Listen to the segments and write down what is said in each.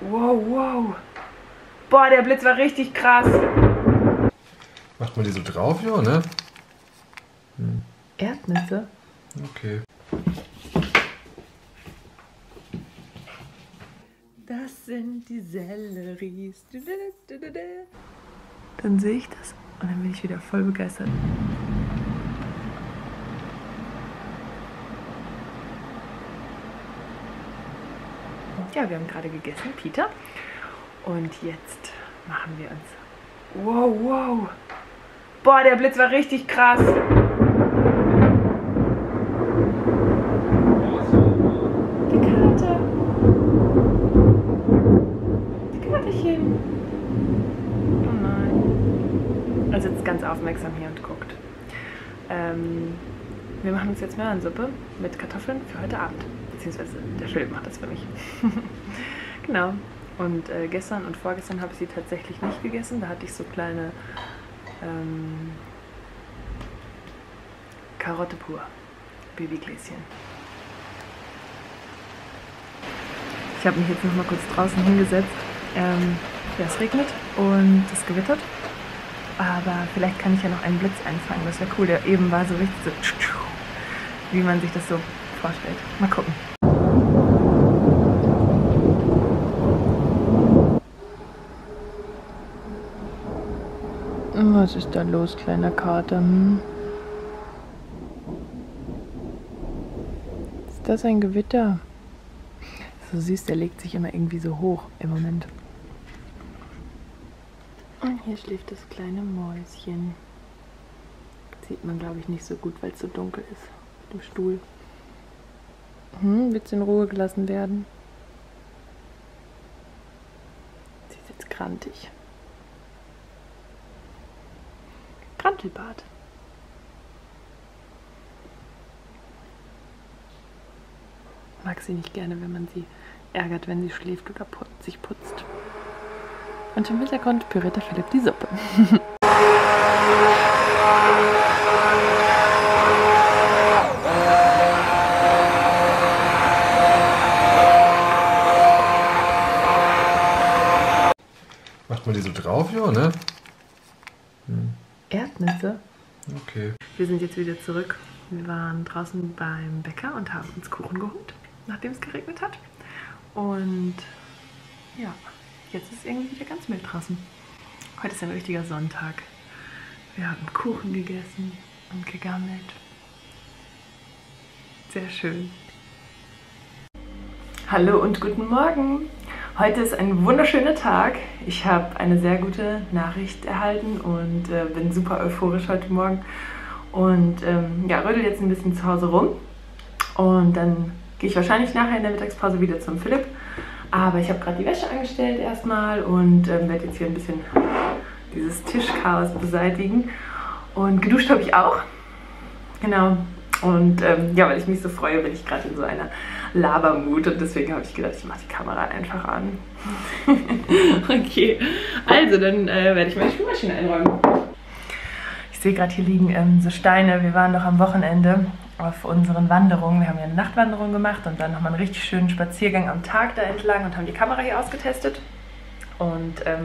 Wow, wow. Boah, der Blitz war richtig krass. Macht man die so drauf, ja, ne? Hm. Erdnüsse? Okay. Das sind die Selleries. Dann sehe ich das und dann bin ich wieder voll begeistert. Ja, wir haben gerade gegessen, Peter. Und jetzt machen wir uns... Wow, wow. Boah, der Blitz war richtig krass. Die Karte. Die Kartechen. Oh nein. Er sitzt ganz aufmerksam hier und guckt. Wir machen uns jetzt Möhrensuppe mit Kartoffeln für heute Abend. Beziehungsweise der Philipp macht das für mich. Genau. Und gestern und vorgestern habe ich sie tatsächlich nicht gegessen. Da hatte ich so kleine Karotte pur. Babygläschen. Ich habe mich jetzt noch mal kurz draußen hingesetzt. Ja, es regnet und es gewittert. Aber vielleicht kann ich ja noch einen Blitz einfangen. Das wäre cool. Der eben war so richtig so, wie man sich das so vorstellt. Mal gucken. Was ist da los, kleiner Kater? Hm? Ist das ein Gewitter? So süß, der legt sich immer irgendwie so hoch im Moment. Und hier schläft das kleine Mäuschen. Sieht man, glaube ich, nicht so gut, weil es so dunkel ist. Im Stuhl. Willst du in Ruhe gelassen werden? Sie ist jetzt grantig. Grantelbart. Mag sie nicht gerne, wenn man sie ärgert, wenn sie schläft oder sich putzt. Und im Hintergrund püriert der Philipp die Suppe. Macht man die so drauf, ja, ne? Hm. Erdnüsse? Okay. Wir sind jetzt wieder zurück. Wir waren draußen beim Bäcker und haben uns Kuchen geholt, nachdem es geregnet hat. Und ja, jetzt ist irgendwie wieder ganz mild draußen. Heute ist ein richtiger Sonntag. Wir haben Kuchen gegessen und gegammelt. Sehr schön. Hallo und guten Morgen. Heute ist ein wunderschöner Tag. Ich habe eine sehr gute Nachricht erhalten und bin super euphorisch heute Morgen. Und ja, rödel jetzt ein bisschen zu Hause rum. Und dann gehe ich wahrscheinlich nachher in der Mittagspause wieder zum Philipp. Aber ich habe gerade die Wäsche angestellt erstmal und werde jetzt hier ein bisschen dieses Tischchaos beseitigen. Und geduscht habe ich auch. Genau. Und ja, weil ich mich so freue, bin ich gerade in so einer Labermut und deswegen habe ich gedacht, ich mache die Kamera einfach an. Okay, also dann werde ich meine Spülmaschine einräumen. Ich sehe gerade hier liegen so Steine. Wir waren doch am Wochenende auf unseren Wanderungen. Wir haben ja eine Nachtwanderung gemacht und dann nochmal einen richtig schönen Spaziergang am Tag da entlang und haben die Kamera hier ausgetestet. Und genau,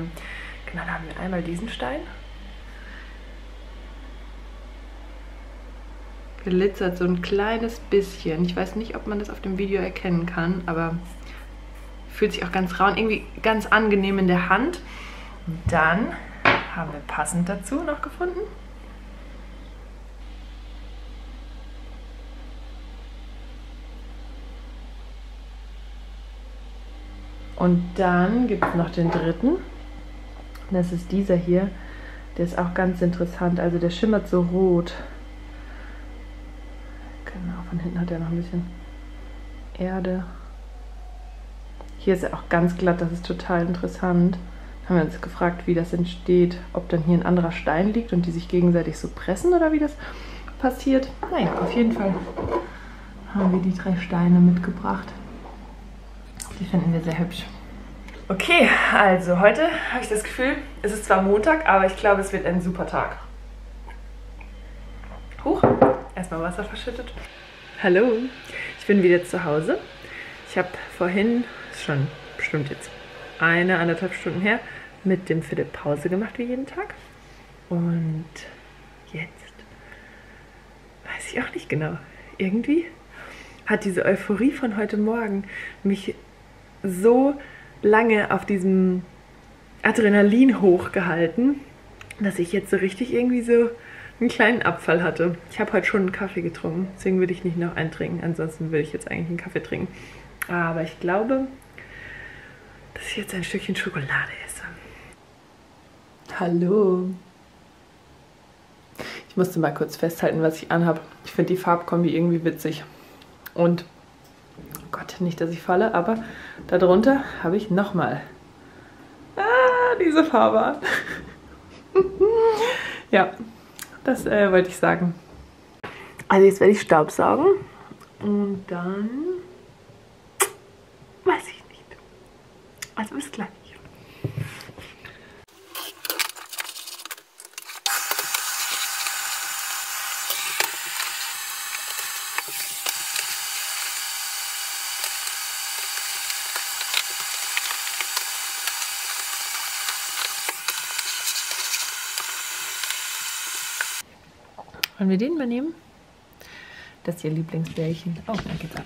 da haben wir einmal diesen Stein. Glitzert so ein kleines bisschen. Ich weiß nicht, ob man das auf dem Video erkennen kann, aber fühlt sich auch ganz rau und irgendwie ganz angenehm in der Hand. Und dann haben wir passend dazu noch gefunden. Und dann gibt es noch den dritten. Das ist dieser hier. Der ist auch ganz interessant. Also der schimmert so rot. Genau, von hinten hat er noch ein bisschen Erde. Hier ist er auch ganz glatt, das ist total interessant. Da haben wir uns gefragt, wie das entsteht, ob dann hier ein anderer Stein liegt und die sich gegenseitig so pressen oder wie das passiert. Naja, auf jeden Fall haben wir die drei Steine mitgebracht. Die finden wir sehr hübsch. Okay, also heute habe ich das Gefühl, es ist zwar Montag, aber ich glaube, es wird ein super Tag. Huch! Erstmal Wasser verschüttet. Hallo, ich bin wieder zu Hause. Ich habe vorhin, ist schon bestimmt jetzt anderthalb Stunden her, mit dem Philipp Pause gemacht wie jeden Tag. Und jetzt weiß ich auch nicht genau. Irgendwie hat diese Euphorie von heute Morgen mich so lange auf diesem Adrenalin hochgehalten, dass ich jetzt so richtig irgendwie so einen kleinen Abfall hatte. Ich habe heute schon einen Kaffee getrunken, deswegen würde ich nicht noch einen trinken. Ansonsten würde ich jetzt eigentlich einen Kaffee trinken. Aber ich glaube, dass ich jetzt ein Stückchen Schokolade esse. Hallo. Ich musste mal kurz festhalten, was ich anhabe. Ich finde die Farbkombi irgendwie witzig. Und, oh Gott, nicht, dass ich falle, aber darunter habe ich nochmal diese Farbe an. Ja, das wollte ich sagen. Also jetzt werde ich Staubsaugen und dann weiß ich nicht. Also bis gleich. Wollen wir den mal nehmen? Das ist ihr Lieblingsbärchen. Oh, danke Gott.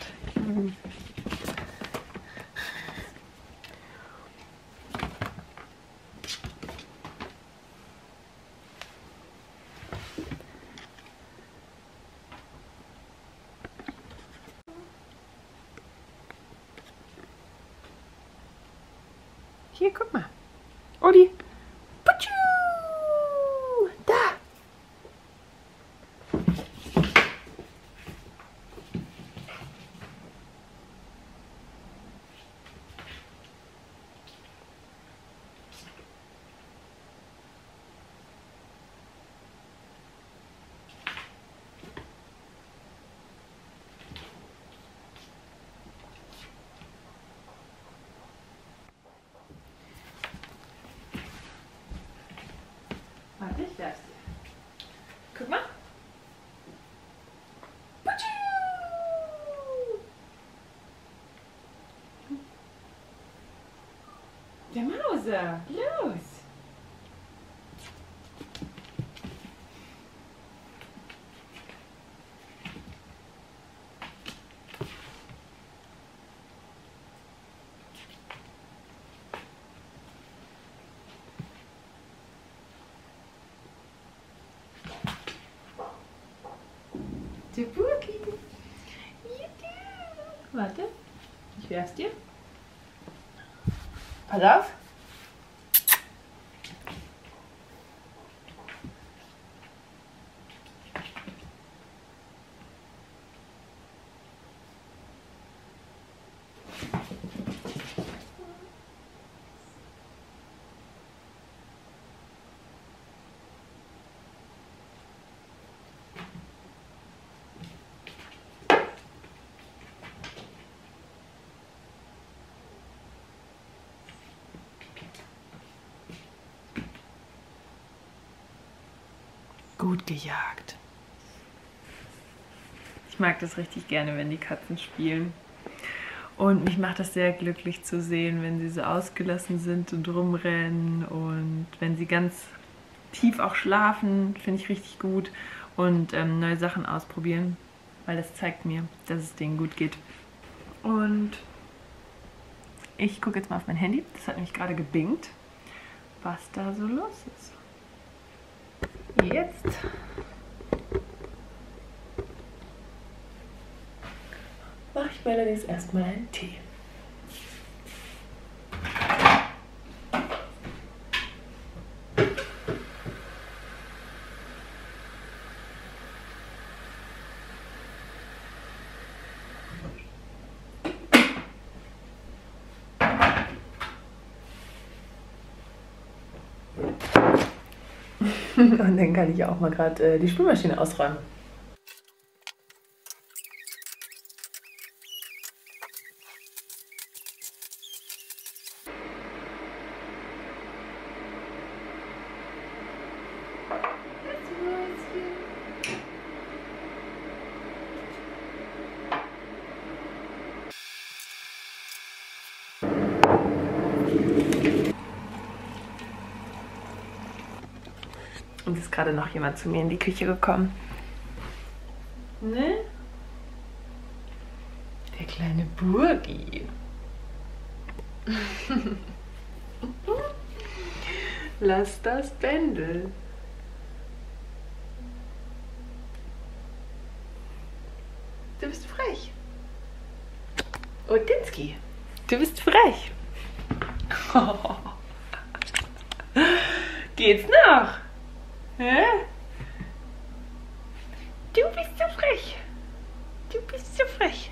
Hier, guck mal. Odi. Warte, ich werf's dir. Guck mal. Der Mauser, los! Der Burki. Warte, ich werf's dir. Pass auf. Gut gejagt. Ich mag das richtig gerne, wenn die Katzen spielen. Und mich macht das sehr glücklich zu sehen, wenn sie so ausgelassen sind und rumrennen. Und wenn sie ganz tief auch schlafen, finde ich richtig gut. Und neue Sachen ausprobieren, weil das zeigt mir, dass es denen gut geht. Und ich gucke jetzt mal auf mein Handy. Das hat nämlich gerade gebingt, was da so los ist. Jetzt mache ich mir allerdings erstmal einen Tee. Und dann kann ich auch mal gerade die Spülmaschine ausräumen. Und ist gerade noch jemand zu mir in die Küche gekommen. Ne? Der kleine Burgi. Lass das Pendel. Du bist frech. Odinski, du bist frech. Geht's noch? Hä? Du bist so frech. Du bist so frech.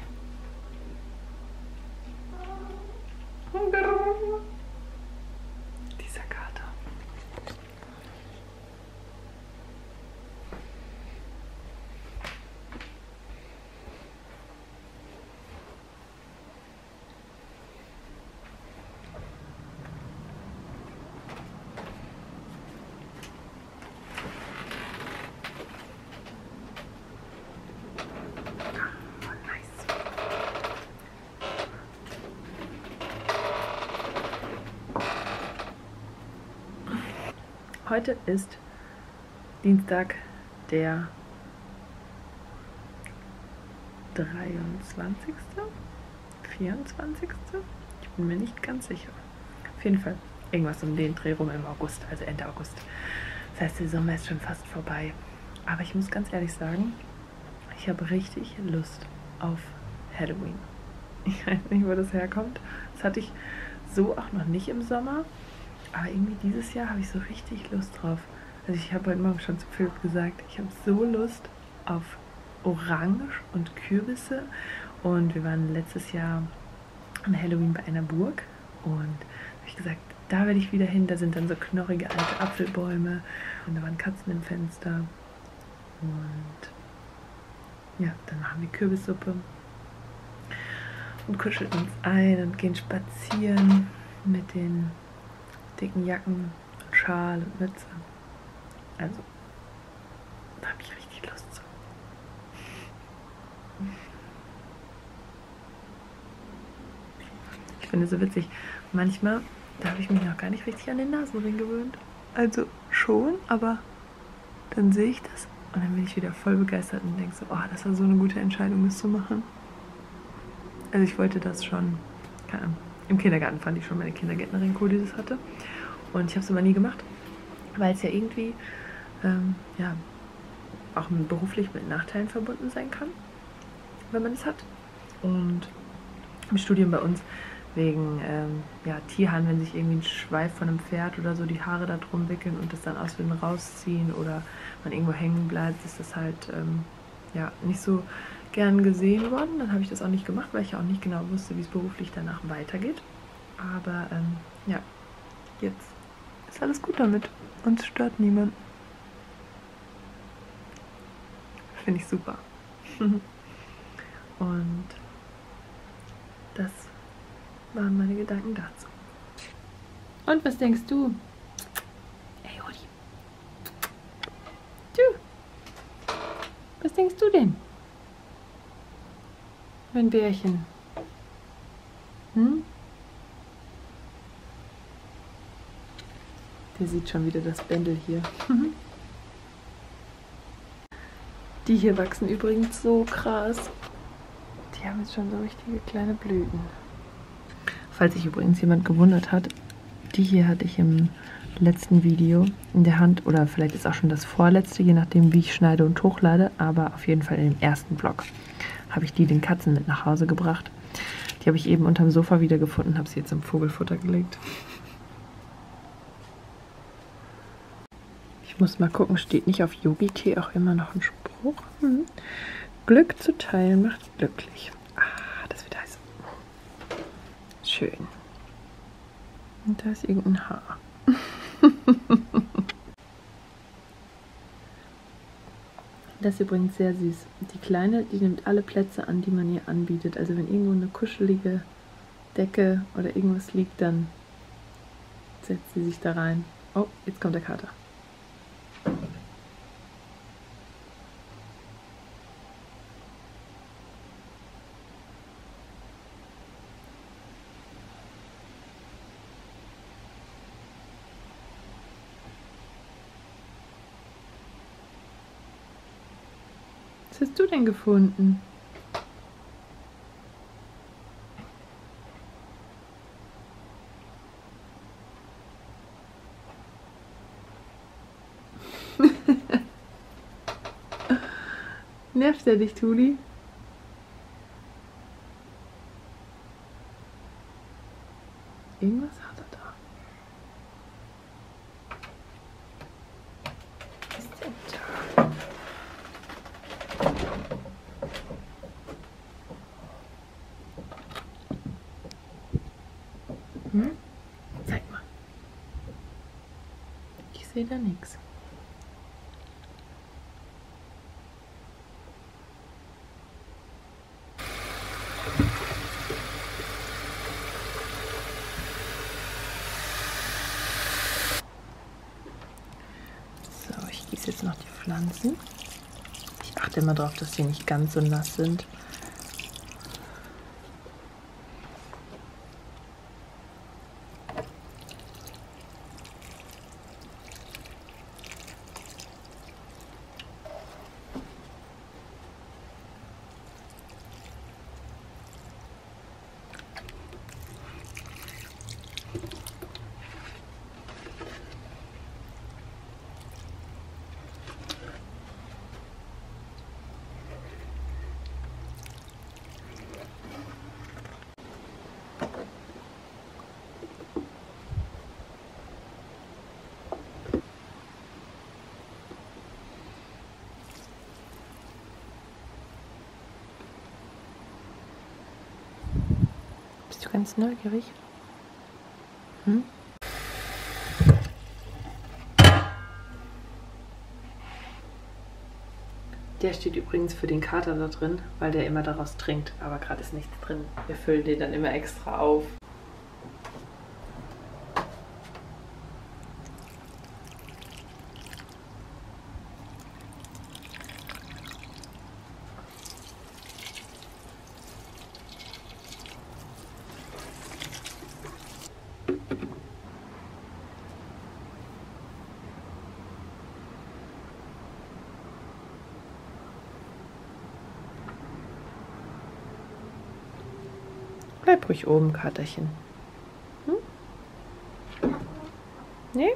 Dieser Kater. Heute ist Dienstag, der 23., 24., ich bin mir nicht ganz sicher. Auf jeden Fall irgendwas um den Dreh rum im August, also Ende August. Das heißt, der Sommer ist schon fast vorbei. Aber ich muss ganz ehrlich sagen, ich habe richtig Lust auf Halloween. Ich weiß nicht, wo das herkommt. Das hatte ich so auch noch nicht im Sommer. Aber irgendwie dieses Jahr habe ich so richtig Lust drauf. Also ich habe heute Morgen schon zu Philipp gesagt, ich habe so Lust auf Orange und Kürbisse. Und wir waren letztes Jahr an Halloween bei einer Burg. Und habe ich gesagt, da werde ich wieder hin. Da sind dann so knorrige alte Apfelbäume. Und da waren Katzen im Fenster. Und ja, dann machen wir Kürbissuppe. Und kuscheln uns ein und gehen spazieren mit den dicken Jacken, Schal und Mütze. Also, da habe ich richtig Lust zu. Ich finde es so witzig. Manchmal, da habe ich mich noch gar nicht richtig an den Nasenring gewöhnt. Also schon, aber dann sehe ich das und dann bin ich wieder voll begeistert und denke so, oh, das war so eine gute Entscheidung, das zu machen. Also ich wollte das schon, keine Ahnung. Im Kindergarten fand ich schon meine Kindergärtnerin cool, die das hatte. Und ich habe es immer nie gemacht, weil es ja irgendwie ja, auch beruflich mit Nachteilen verbunden sein kann, wenn man es hat. Und im Studium bei uns wegen ja, Tierhaaren, wenn sich irgendwie ein Schweif von einem Pferd oder so die Haare da drum wickeln und das dann aus dem rausziehen oder man irgendwo hängen bleibt, ist das halt ja, nicht so gern gesehen worden. Dann habe ich das auch nicht gemacht, weil ich ja auch nicht genau wusste, wie es beruflich danach weitergeht. Aber ja, jetzt ist alles gut damit. Uns stört niemand. Finde ich super. Und das waren meine Gedanken dazu. Und was denkst du? Hey, Odi. Du. Was denkst du denn? Ein Bärchen. Hm? Der sieht schon wieder das Bändel hier. Die hier wachsen übrigens so krass. Die haben jetzt schon so richtige kleine Blüten. Falls sich übrigens jemand gewundert hat, die hier hatte ich im letzten Video in der Hand. Oder vielleicht ist auch schon das vorletzte, je nachdem wie ich schneide und hochlade. Aber auf jeden Fall in dem ersten Vlog habe ich die den Katzen mit nach Hause gebracht. Die habe ich eben unterm Sofa wiedergefunden, habe sie jetzt im Vogelfutter gelegt. Ich muss mal gucken, steht nicht auf Yogi-Tee auch immer noch ein Spruch? Hm. Glück zu teilen macht glücklich. Ah, das wird heiß. Schön. Und da ist irgendein Haar. Das ist übrigens sehr süß. Die Kleine, die nimmt alle Plätze an, die man ihr anbietet. Also wenn irgendwo eine kuschelige Decke oder irgendwas liegt, dann setzt sie sich da rein. Oh, jetzt kommt der Kater. Was hast du denn gefunden? Nervt er dich, Tuli? Irgendwas hat er da. Was ist denn da? Hm? Zeig mal. Ich sehe da nichts. Jetzt noch die Pflanzen. Ich achte immer darauf, dass die nicht ganz so nass sind. Bist du ganz neugierig? Hm? Der steht übrigens für den Kater da drin, weil der immer daraus trinkt, aber gerade ist nichts drin. Wir füllen den dann immer extra auf. Bleib ruhig oben, Katerchen. Hm? Nee?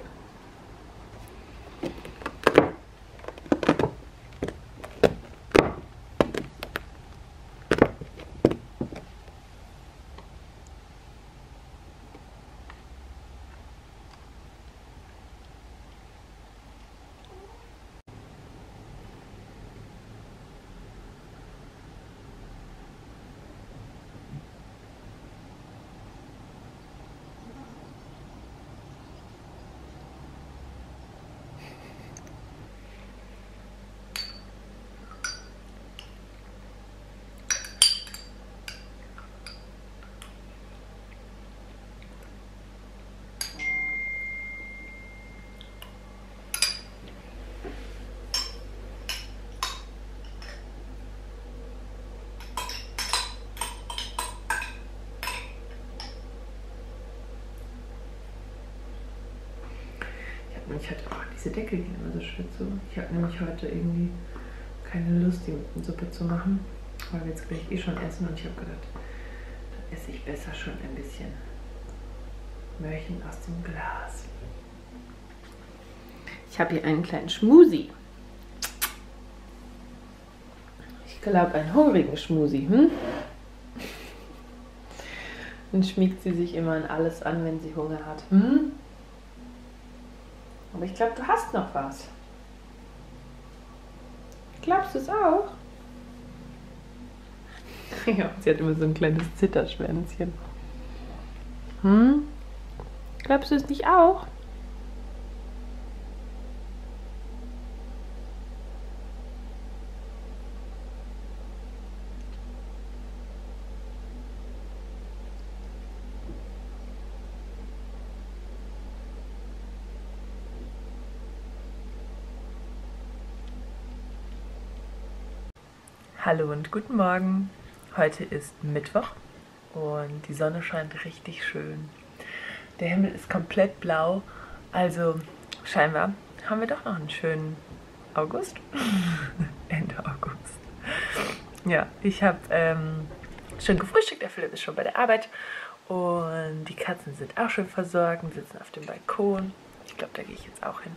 Ich hatte auch diese Deckel hier immer so schön zu. Ich habe nämlich heute irgendwie keine Lust, die Suppe zu machen, weil wir jetzt gleich eh schon essen und ich habe gedacht, dann esse ich besser schon ein bisschen Möhrchen aus dem Glas. Ich habe hier einen kleinen Schmusi. Ich glaube, einen hungrigen Schmusi. Hm? Dann schmiegt sie sich immer an alles an, wenn sie Hunger hat. Hm? Aber ich glaube, du hast noch was. Glaubst du es auch? Ja, sie hat immer so ein kleines Zitterschwänzchen. Hm? Glaubst du es nicht auch? Hallo und guten Morgen. Heute ist Mittwoch und die Sonne scheint richtig schön. Der Himmel ist komplett blau, also scheinbar haben wir doch noch einen schönen August. Ende August. Ja, ich habe schon gefrühstückt, der Philipp ist schon bei der Arbeit und die Katzen sind auch schon versorgt und sitzen auf dem Balkon. Ich glaube, da gehe ich jetzt auch hin.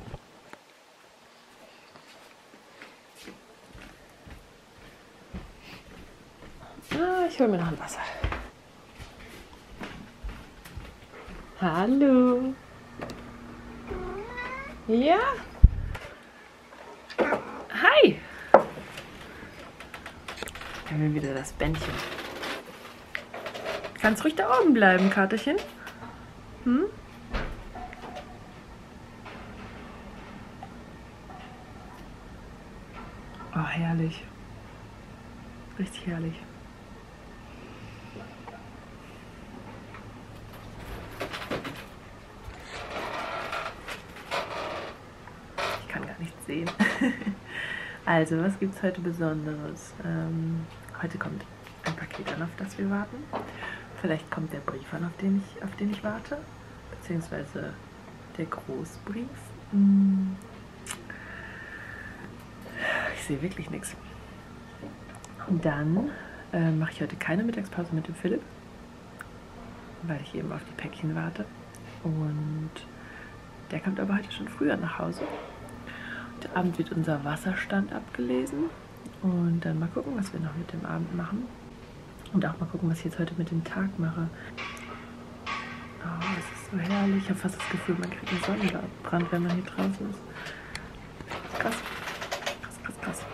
Ah, ich hole mir noch ein Wasser. Hallo. Ja. Hi. Er will wieder das Bändchen. Kannst ruhig da oben bleiben, Katerchen. Hm? Oh, herrlich. Richtig herrlich. Ich kann gar nichts sehen. Also, was gibt es heute Besonderes? Heute kommt ein Paket an, auf das wir warten. Vielleicht kommt der Brief an, auf den ich warte. Beziehungsweise der Großbrief. Ich sehe wirklich nichts. Und dann mache ich heute keine Mittagspause mit dem Philipp, weil ich eben auf die Päckchen warte. Und der kommt aber heute schon früher nach Hause. Heute Abend wird unser Wasserstand abgelesen und dann mal gucken, was wir noch mit dem Abend machen. Und auch mal gucken, was ich jetzt heute mit dem Tag mache. Oh, es ist so herrlich. Ich habe fast das Gefühl, man kriegt einen Sonnenbrand, wenn man hier draußen ist. Krass. Krass, krass, krass.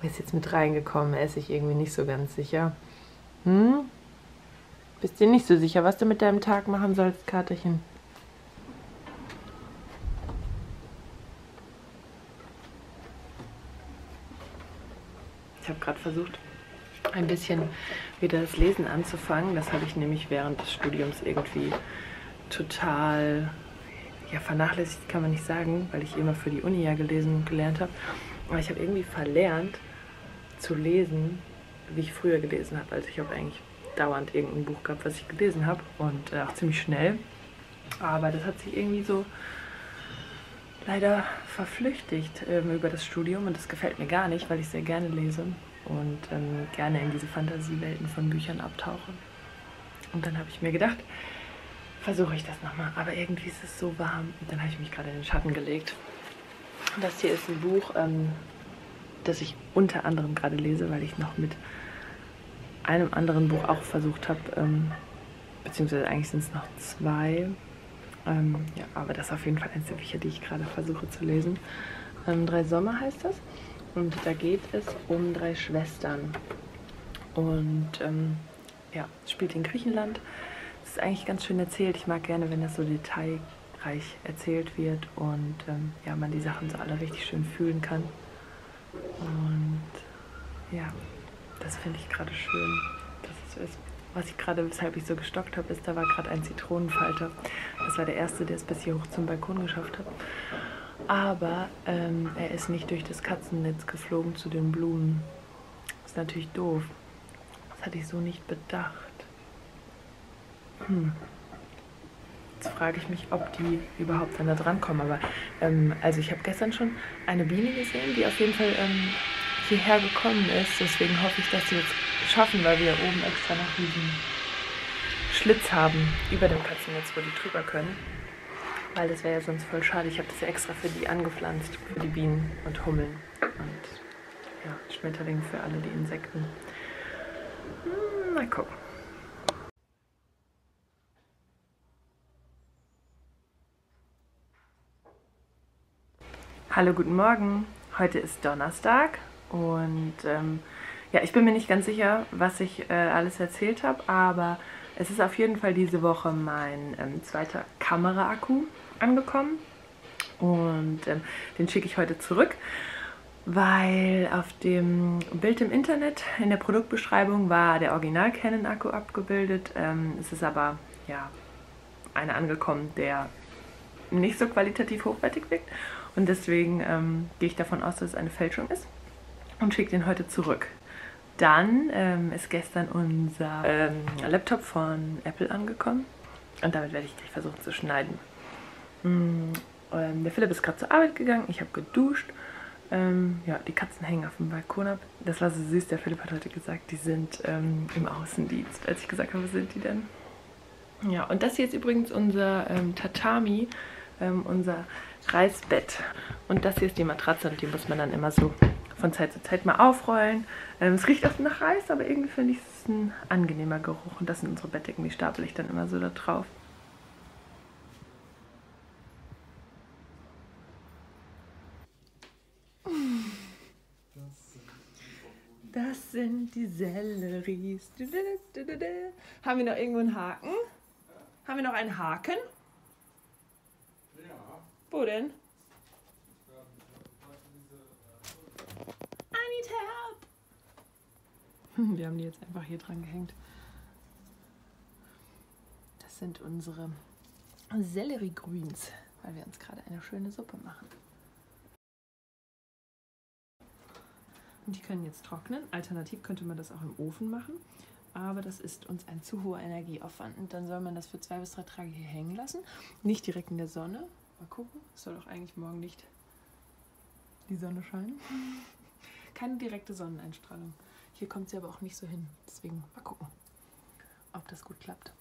Wer ist jetzt mit reingekommen? Er ist sich irgendwie nicht so ganz sicher. Hm? Bist dir nicht so sicher, was du mit deinem Tag machen sollst, Katerchen? Ich habe gerade versucht, ein bisschen wieder das Lesen anzufangen. Das habe ich nämlich während des Studiums irgendwie total vernachlässigt, kann man nicht sagen, weil ich immer für die Uni ja gelesen und gelernt habe. Aber ich habe irgendwie verlernt zu lesen, wie ich früher gelesen habe. Also ich habe eigentlich dauernd irgendein Buch gehabt, was ich gelesen habe und auch ziemlich schnell. Aber das hat sich irgendwie so leider verflüchtigt über das Studium und das gefällt mir gar nicht, weil ich sehr gerne lese und gerne in diese Fantasiewelten von Büchern abtauche. Und dann habe ich mir gedacht, versuche ich das nochmal, aber irgendwie ist es so warm. Und dann habe ich mich gerade in den Schatten gelegt. Das hier ist ein Buch, das ich unter anderem gerade lese, weil ich noch mit einem anderen Buch auch versucht habe, beziehungsweise eigentlich sind es noch zwei. Aber das ist auf jeden Fall eins der Bücher, die ich gerade versuche zu lesen. Drei Sommer heißt das und da geht es um drei Schwestern und spielt in Griechenland. Das ist eigentlich ganz schön erzählt. Ich mag gerne, wenn das so detailreich erzählt wird und man die Sachen so alle richtig schön fühlen kann. Und ja, das finde ich gerade schön, dass es so ist. Was ich gerade, weshalb ich so gestockt habe, ist, da war gerade ein Zitronenfalter. Das war der erste, der es bis hier hoch zum Balkon geschafft hat. Aber er ist nicht durch das Katzennetz geflogen zu den Blumen. Ist natürlich doof. Das hatte ich so nicht bedacht. Jetzt frage ich mich, ob die überhaupt dann da drankommen. Aber ich habe gestern schon eine Biene gesehen, die auf jeden Fall hierher gekommen ist. Deswegen hoffe ich, dass sie jetzt schaffen, weil wir oben extra noch diesen Schlitz haben über dem Katzennetz, wo die drüber können, weil das wäre ja sonst voll schade. Ich habe das ja extra für die angepflanzt, für die Bienen und Hummeln und Schmetterlinge für alle die Insekten. Mal gucken. Hallo, guten Morgen. Heute ist Donnerstag und ich bin mir nicht ganz sicher, was ich alles erzählt habe, aber es ist auf jeden Fall diese Woche mein zweiter Kamera-Akku angekommen und den schicke ich heute zurück, weil auf dem Bild im Internet in der Produktbeschreibung war der Original-Canon-Akku abgebildet. Es ist aber einer angekommen, der nicht so qualitativ hochwertig wirkt und deswegen gehe ich davon aus, dass es eine Fälschung ist und schicke den heute zurück. Dann ist gestern unser Laptop von Apple angekommen und damit werde ich gleich versuchen zu schneiden. Der Philipp ist gerade zur Arbeit gegangen, ich habe geduscht. Ja, die Katzen hängen auf dem Balkon ab. Das war so süß, der Philipp hat heute gesagt, die sind im Außendienst. Als ich gesagt habe, was sind die denn? Ja, und das hier ist übrigens unser Tatami, unser Reisbett. Und das hier ist die Matratze und die muss man dann immer so von Zeit zu Zeit mal aufrollen. Es riecht oft nach Reis, aber irgendwie finde ich es ein angenehmer Geruch. Und das sind unsere Bettdecken, die stapel ich dann immer so da drauf. Das sind die Selleries. Haben wir noch irgendwo einen Haken? Haben wir noch einen Haken? Ja. Wo denn? I need help! Wir haben die jetzt einfach hier dran gehängt. Das sind unsere Selleriegrüns, weil wir uns gerade eine schöne Suppe machen. Die können jetzt trocknen. Alternativ könnte man das auch im Ofen machen, aber das ist uns ein zu hoher Energieaufwand. Und dann soll man das für 2 bis 3 Tage hier hängen lassen. Nicht direkt in der Sonne. Mal gucken. Es soll doch eigentlich morgen nicht die Sonne scheinen. Keine direkte Sonneneinstrahlung. Hier kommt sie aber auch nicht so hin. Deswegen mal gucken, ob das gut klappt.